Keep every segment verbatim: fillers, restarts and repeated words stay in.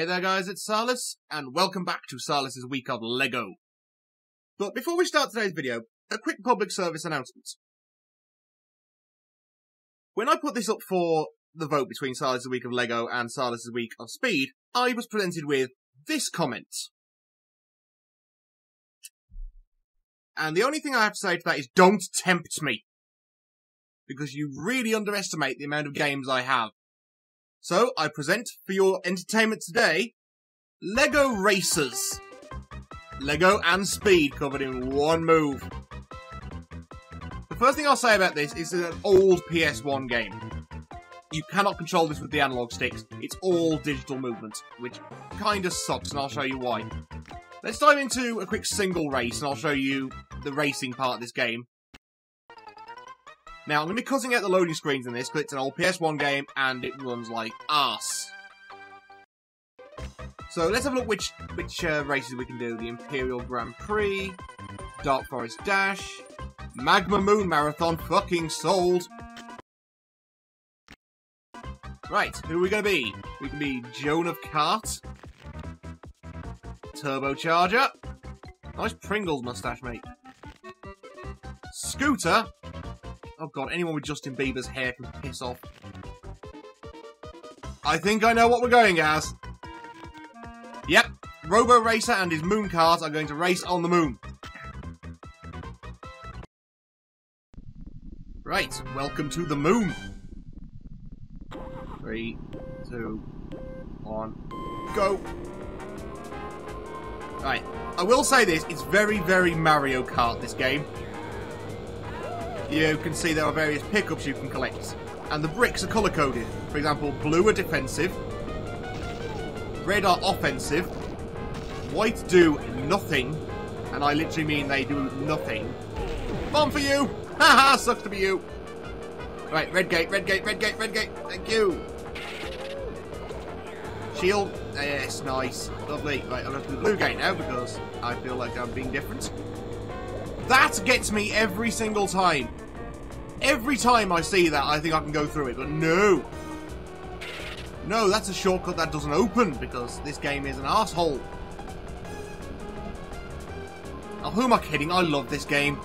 Hey there guys, it's Salis, and welcome back to Salis' Week of LEGO. But before we start today's video, a quick public service announcement. When I put this up for the vote between Salis' Week of LEGO and Salis' Week of Speed, I was presented with this comment. And the only thing I have to say to that is, don't tempt me. Because you really underestimate the amount of games I have. So, I present for your entertainment today, LEGO Racers. LEGO and Speed covered in one move. The first thing I'll say about this is it's an old P S one game. You cannot control this with the analog sticks. It's all digital movement, which kind of sucks, and I'll show you why. Let's dive into a quick single race, and I'll show you the racing part of this game. Now, I'm going to be cutting out the loading screens in this, because it's an old P S one game, and it runs like arse. So, let's have a look which which uh, races we can do. The Imperial Grand Prix, Dark Forest Dash, Magma Moon Marathon, fucking sold! Right, who are we going to be? We can be Joan of Cart, Turbocharger, nice Pringles mustache, mate, Scooter. Oh god, anyone with Justin Bieber's hair can piss off. I think I know what we're going as. Yep, Robo Racer and his moon cars are going to race on the moon. Right, welcome to the moon. Three, two, one, go. Right, I will say this, it's very, very Mario Kart, this game. You can see there are various pickups you can collect, and the bricks are colour-coded. For example, blue are defensive, red are offensive, white do nothing, and I literally mean they do nothing. Bomb for you! Haha, sucks to be you! Right, red gate, red gate, red gate, red gate, thank you! Shield, yes, nice, lovely. Right, I'm going to do the blue gate now because I feel like I'm being different. That gets me every single time. Every time I see that, I think I can go through it, but no. No, that's a shortcut that doesn't open, because this game is an asshole. Oh, who am I kidding? I love this game.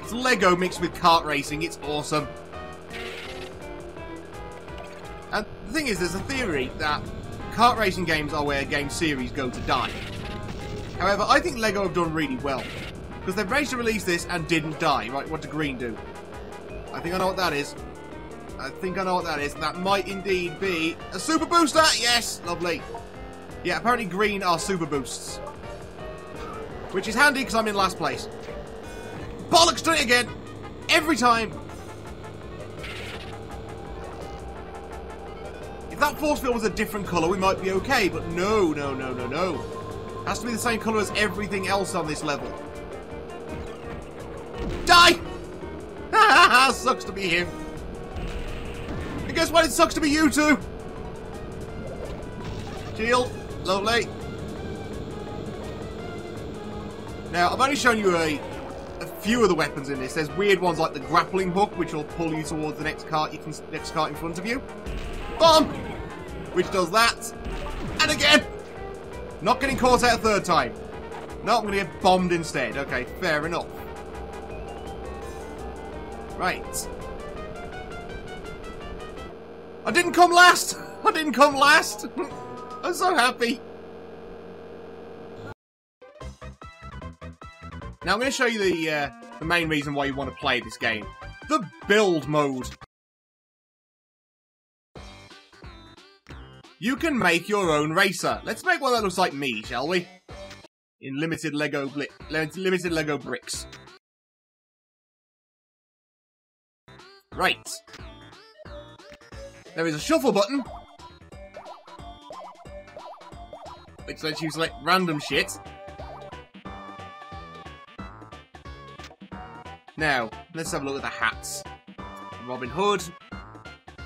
It's LEGO mixed with kart racing. It's awesome. And the thing is, there's a theory that kart racing games are where game series go to die. However, I think LEGO have done really well. Because they've managed to release this and didn't die. Right, what did green do? I think I know what that is. I think I know what that is. That might indeed be a super booster! Yes! Lovely. Yeah, apparently green are super boosts. Which is handy because I'm in last place. Bollocks to it again! Every time! If that force field was a different colour, we might be okay. But no, no, no, no, no. It has to be the same colour as everything else on this level. Die! Ha sucks to be him. And guess what? It sucks to be you too. Shield, lovely. Now I've only shown you a, a few of the weapons in this. There's weird ones like the grappling hook, which will pull you towards the next cart. You can next cart in front of you. Bomb, which does that, and again. Not getting caught out a third time. No, I'm going to get bombed instead. Okay, fair enough. Right. I didn't come last! I didn't come last! I'm so happy! Now I'm going to show you the, uh, the main reason why you want to play this game. The build mode. You can make your own racer. Let's make one that looks like me, shall we? In limited LEGO, bli- limited LEGO bricks. Right. There is a shuffle button, which lets you select random shit. Now, let's have a look at the hats. Robin Hood,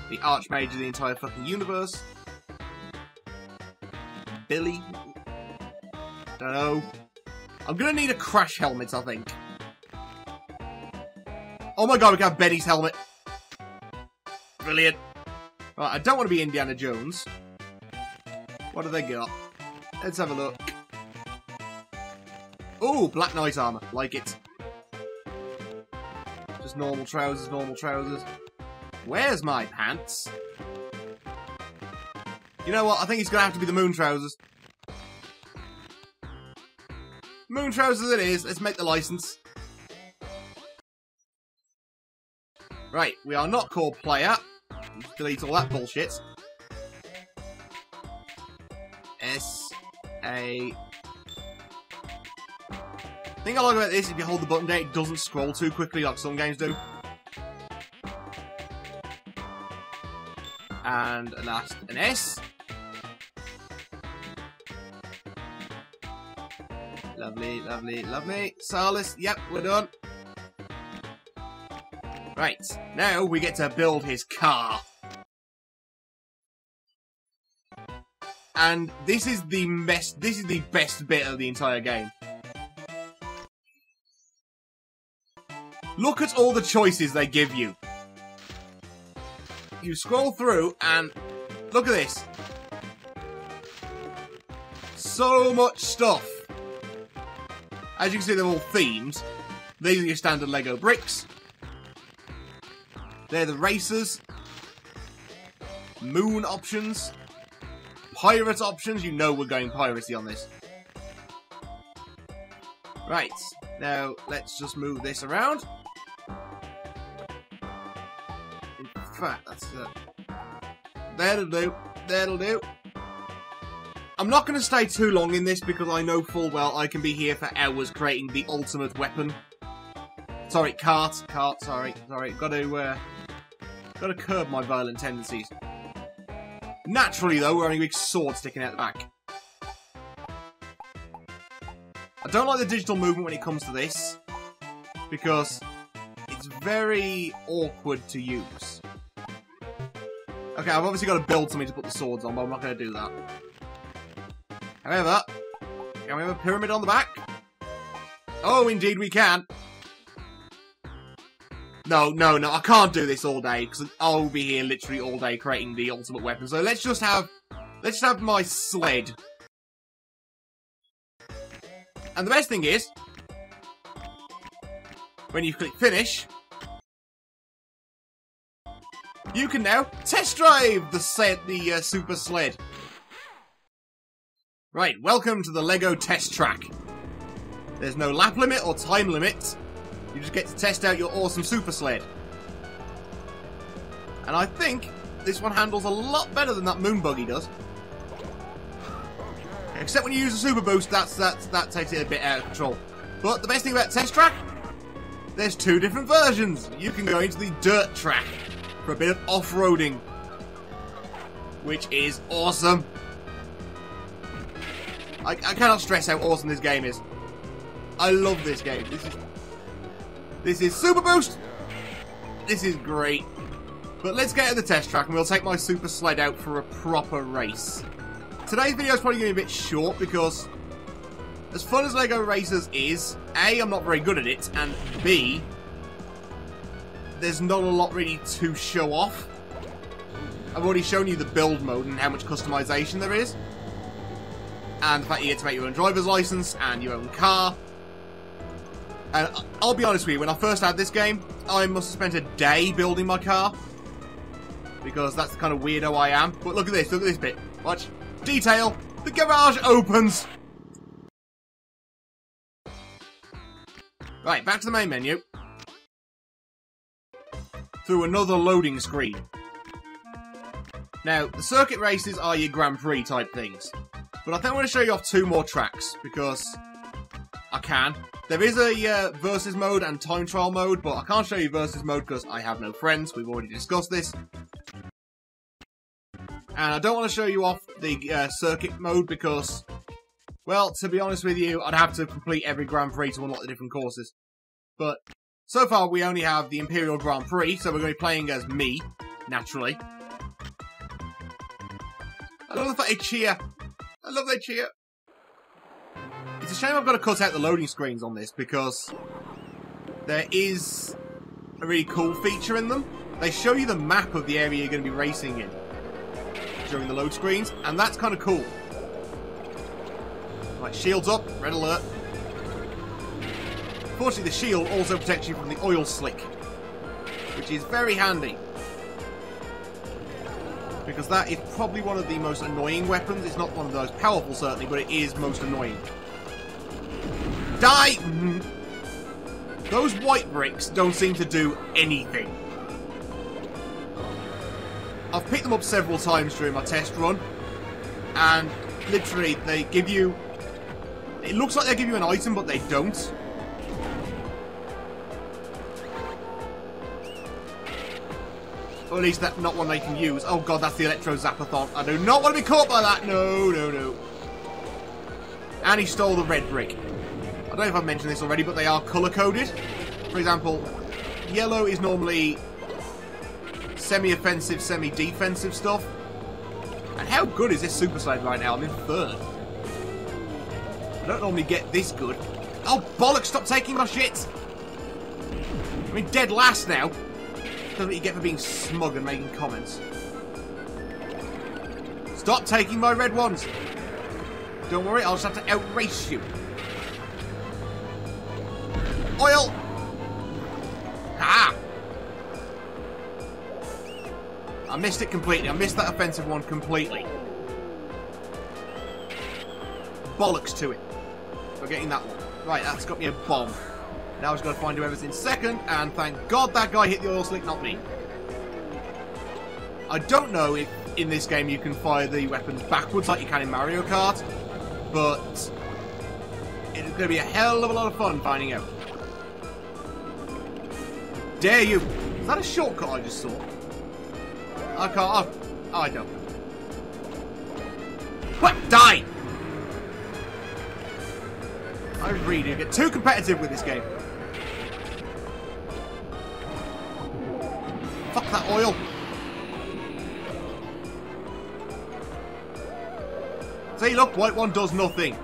the Archmage of the entire fucking universe, Billy. Don't know. I'm gonna need a crash helmet, I think. Oh my god, we can have Benny's helmet. Brilliant. Right, I don't want to be Indiana Jones. What have they got? Let's have a look. Ooh, Black Knight armor. Like it. Just normal trousers, normal trousers. Where's my pants? You know what? I think it's going to have to be the moon trousers. Moon trousers it is. Let's make the license. Right, we are not called player. Delete all that bullshit. S A. The thing I like about this is if you hold the button down, it doesn't scroll too quickly like some games do. And an S. An S. Lovely, lovely, lovely. Salis, yep, we're done. Right, now we get to build his car. And this is the best, this is the best bit of the entire game. Look at all the choices they give you. You scroll through and look at this. So much stuff. As you can see, they're all themed. These are your standard Lego bricks. They're the racers. Moon options. Pirate options. You know we're going piracy on this. Right. Now, let's just move this around. In fact, that's it. That'll do. That'll do. I'm not going to stay too long in this because I know full well I can be here for hours creating the ultimate weapon. Sorry, cart. Cart, sorry. Sorry. Got to, uh... Got to curb my violent tendencies. Naturally, though, we're only a big sword sticking out the back. I don't like the digital movement when it comes to this, because it's very awkward to use. Okay, I've obviously got to build something to put the swords on, but I'm not going to do that. However, can we have a pyramid on the back? Oh, indeed we can. No, no, no, I can't do this all day, because I'll be here literally all day creating the ultimate weapon. So let's just have, let's just have my sled. And the best thing is, when you click finish, you can now test drive the sled, the uh, super sled. Right, welcome to the Lego test track. There's no lap limit or time limit. You just get to test out your awesome super sled. And I think this one handles a lot better than that moon buggy does. Except when you use a super boost, that's, that's, that takes it a bit out of control. But the best thing about test track, there's two different versions. You can go into the dirt track for a bit of off-roading, which is awesome. I, I cannot stress how awesome this game is. I love this game. This is... This is Super Boost! This is great. But let's get to the test track and we'll take my super sled out for a proper race. Today's video is probably going to be a bit short because as fun as LEGO Racers is, A, I'm not very good at it, and B, there's not a lot really to show off. I've already shown you the build mode and how much customization there is. And the fact you get to make your own driver's license and your own car. And I'll be honest with you, when I first had this game, I must have spent a day building my car. Because that's the kind of weirdo I am. But look at this, look at this bit. Watch. Detail. The garage opens. Right, back to the main menu. Through another loading screen. Now, the circuit races are your Grand Prix type things. But I think I'm going to show you off two more tracks, because I can. There is a uh, versus mode and time trial mode, but I can't show you versus mode because I have no friends. We've already discussed this. And I don't want to show you off the uh, circuit mode because, well, to be honest with you, I'd have to complete every Grand Prix to unlock the different courses. But so far we only have the Imperial Grand Prix, so we're going to be playing as me, naturally. I love the fact they cheer. I love they cheer. It's a shame I've got to cut out the loading screens on this because there is a really cool feature in them. They show you the map of the area you're going to be racing in during the load screens, and that's kind of cool. Right, shields up, red alert. Fortunately, the shield also protects you from the oil slick, which is very handy, because that is probably one of the most annoying weapons. It's not one of the most powerful, certainly, but it is most annoying. Die! Mm-hmm. Those white bricks don't seem to do anything. I've picked them up several times during my test run, and literally they give you... It looks like they give you an item, but they don't. Or at least that's not one they can use. Oh god, that's the Electro Zapathon. I do not want to be caught by that. No, no, no. And he stole the red brick. I don't know if I've mentioned this already, but they are colour-coded. For example, yellow is normally semi-offensive, semi-defensive stuff. And how good is this Super Slide right now? I'm in third. I don't normally get this good. Oh, bollocks, stop taking my shit! I'm in dead last now. That's what you get for being smug and making comments. Stop taking my red ones. Don't worry, I'll just have to outrace you. Oil! Ah! I missed it completely. I missed that offensive one completely. Bollocks to it. We're getting that one. Right, that's got me a bomb. Now I've got to find whoever's in second, and thank God that guy hit the oil slick, not me. I don't know if in this game you can fire the weapons backwards like you can in Mario Kart, but it's going to be a hell of a lot of fun finding out. Dare you! Is that a shortcut I just saw? I can't... Oh, oh I don't. What? Die! I really do get too competitive with this game. Fuck that oil. See, look, white one does nothing.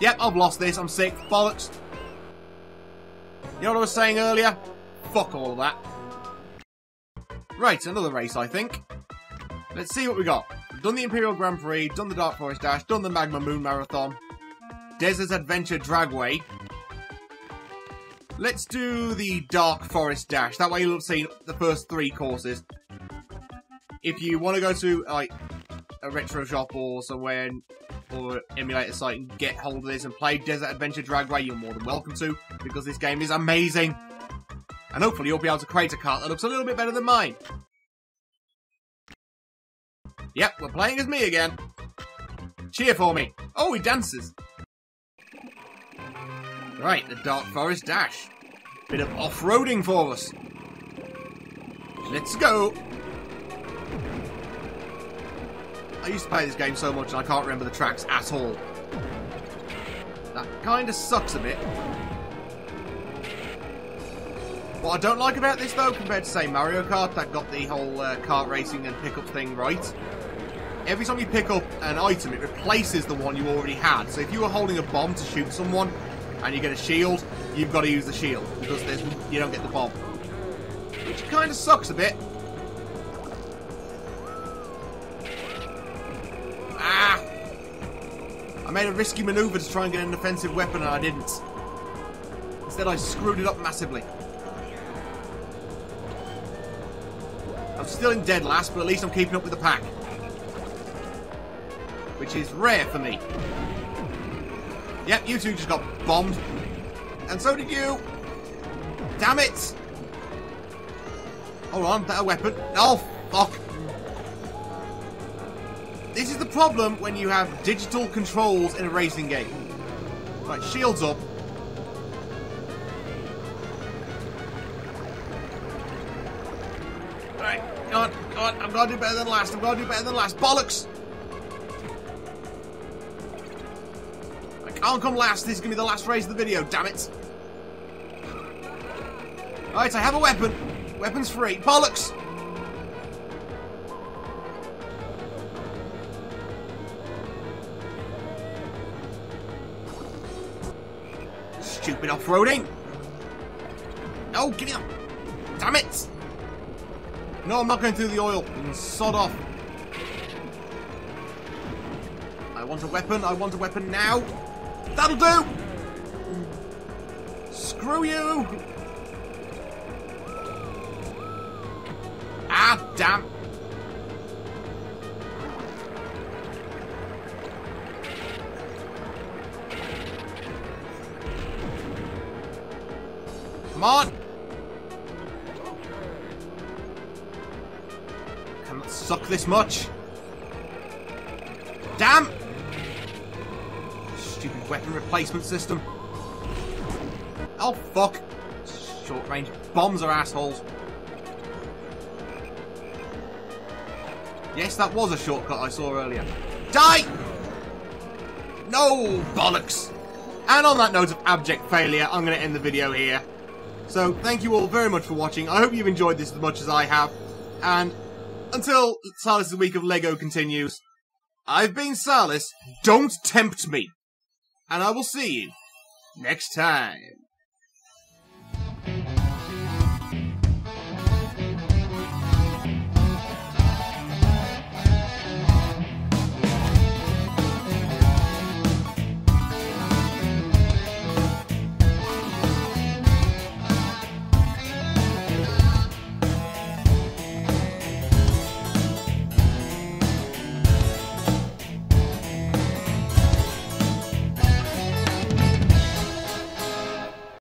Yep, I've lost this. I'm sick. Bollocks. You know what I was saying earlier? Fuck all of that. Right, another race, I think. Let's see what we got. We've done the Imperial Grand Prix, done the Dark Forest Dash, done the Magma Moon Marathon, Desert Adventure Dragway. Let's do the Dark Forest Dash. That way you'll have seen the first three courses. If you want to go to like a retro shop or somewhere or an emulator site and get hold of this and play Desert Adventure Dragway, you're more than welcome to, because this game is amazing. And hopefully you'll be able to create a cart that looks a little bit better than mine. Yep, we're playing as me again. Cheer for me. Oh, he dances. Right, the Dark Forest Dash. Bit of off-roading for us. Let's go. I used to play this game so much and I can't remember the tracks at all. That kind of sucks a bit. What I don't like about this, though, compared to, say, Mario Kart, that got the whole uh, kart racing and pickup thing right, every time you pick up an item, it replaces the one you already had. So if you were holding a bomb to shoot someone and you get a shield, you've got to use the shield, because there's, you don't get the bomb. Which kind of sucks a bit. Ah! I made a risky manoeuvre to try and get an offensive weapon, and I didn't. Instead, I screwed it up massively. I'm still in dead last, but at least I'm keeping up with the pack. Which is rare for me. Yep, you two just got bombed. And so did you. Damn it. Hold on, better weapon. Oh, fuck. This is the problem when you have digital controls in a racing game. Right, shields up. Alright, come on, come on. I've got to do better than last. I've got to do better than last. Bollocks. I'll come last. This is going to be the last race of the video, damn it. Alright, I have a weapon. Weapons free. Bollocks! Stupid off-roading. Oh, give me up. Damn it. No, I'm not going through the oil. You can sod off. I want a weapon. I want a weapon now. That'll do! Screw you! Ah, damn. Come on! Cannot suck this much. Damn! Stupid weapon replacement system. Oh, fuck. Short range bombs are assholes. Yes, that was a shortcut I saw earlier. Die! No, bollocks! And on that note of abject failure, I'm going to end the video here. So, thank you all very much for watching. I hope you've enjoyed this as much as I have. And until Salis' Week of LEGO continues, I've been Salis. Don't tempt me. And I will see you next time.